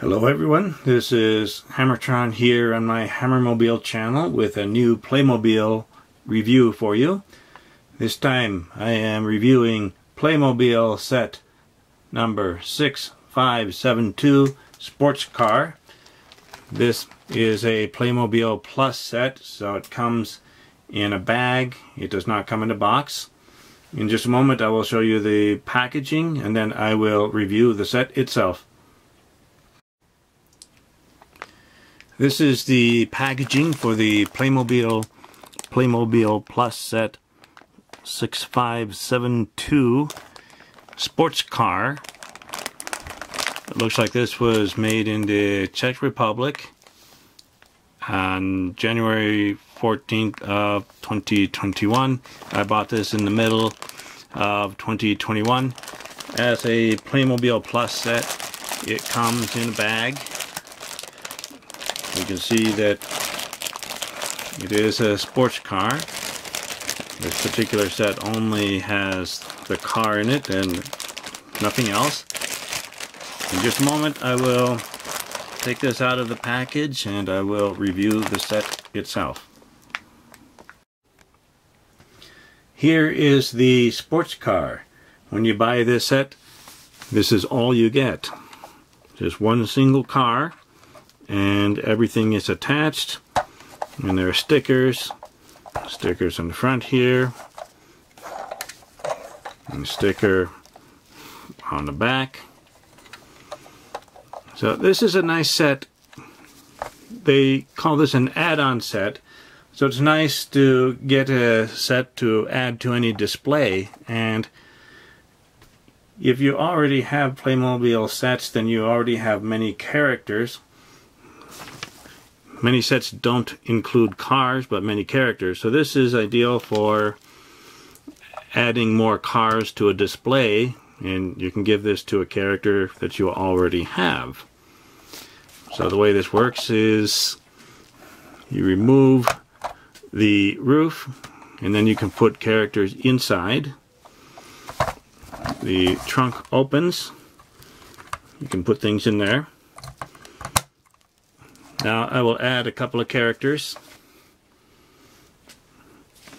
Hello everyone, this is Hammertron here on my Hammermobile channel with a new Playmobil review for you. This time I am reviewing Playmobil set number 6572 Sports Car. This is a Playmobil Plus set, so it comes in a bag. It does not come in a box. In just a moment I will show you the packaging and then I will review the set itself. This is the packaging for the Playmobil Plus set 6572 Sports Car. It looks like this was made in the Czech Republic on January 14th of 2021. I bought this in the middle of 2021 as a Playmobil Plus set. It comes in a bag. You can see that it is a sports car. This particular set only has the car in it and nothing else. In just a moment I will take this out of the package and I will review the set itself. Here is the sports car. When you buy this set, this is all you get. Just one single car. And everything is attached, and there are stickers on the front here, and a sticker on the back. So this is a nice set. They call this an add-on set, so it's nice to get a set to add to any display. And if you already have Playmobil sets, then you already have many characters. Many sets don't include cars, but many characters. So this is ideal for adding more cars to a display, and you can give this to a character that you already have. So the way this works is you remove the roof, and then you can put characters inside. The trunk opens. You can put things in there. Now I will add a couple of characters.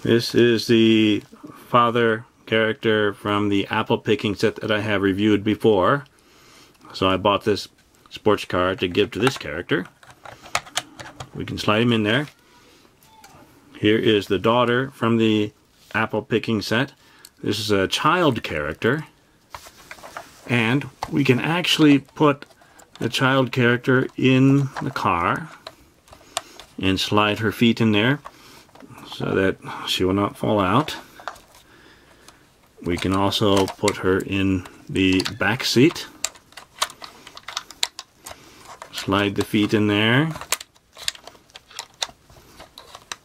This is the father character from the apple picking set that I have reviewed before. So I bought this sports car to give to this character. We can slide him in there. Here is the daughter from the apple picking set. This is a child character. And we can actually put the child character in the car and slide her feet in there so that she will not fall out. We can also put her in the back seat, slide the feet in there.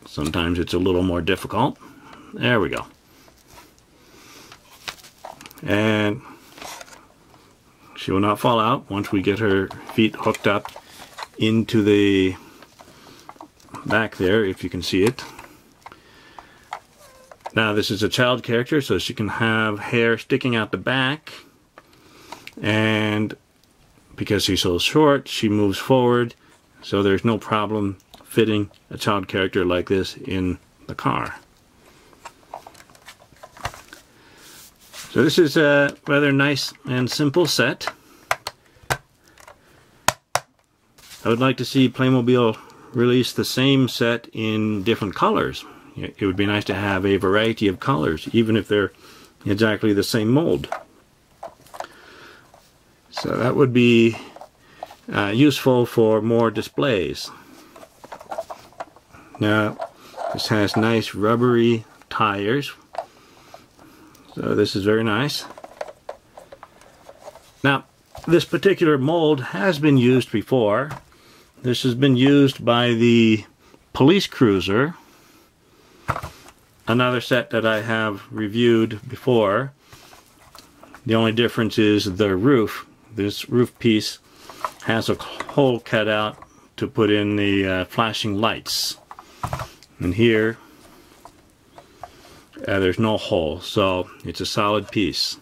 Sometimes it's a little more difficult. There we go. And she will not fall out once we get her feet hooked up into the back there, if you can see it. Now this is a child character, so she can have hair sticking out the back. And because she's so short, she moves forward. So there's no problem fitting a child character like this in the car. So this is a rather nice and simple set. I would like to see Playmobil release the same set in different colors. It would be nice to have a variety of colors, even if they're exactly the same mold. So that would be useful for more displays. Now, this has nice rubbery tires. So this is very nice. Now, this particular mold has been used before. This has been used by the police cruiser, another set that I have reviewed before. The only difference is the roof. This roof piece has a hole cut out to put in the flashing lights. And here, there's no hole, so it's a solid piece.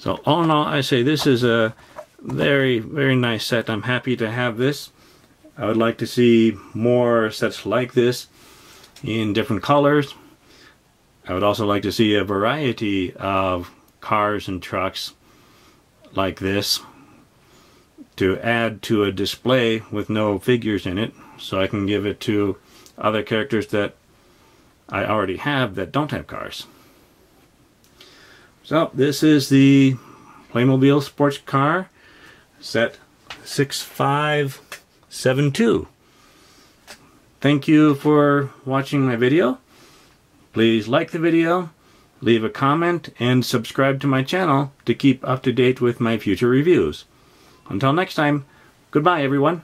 So all in all, I say this is a very, very nice set. I'm happy to have this. I would like to see more sets like this in different colors. I would also like to see a variety of cars and trucks like this to add to a display with no figures in it, so I can give it to other characters that I already have that don't have cars. So this is the Playmobil sports car set 6572. Thank you for watching my video. Please like the video, leave a comment, and subscribe to my channel to keep up to date with my future reviews. Until next time, goodbye everyone.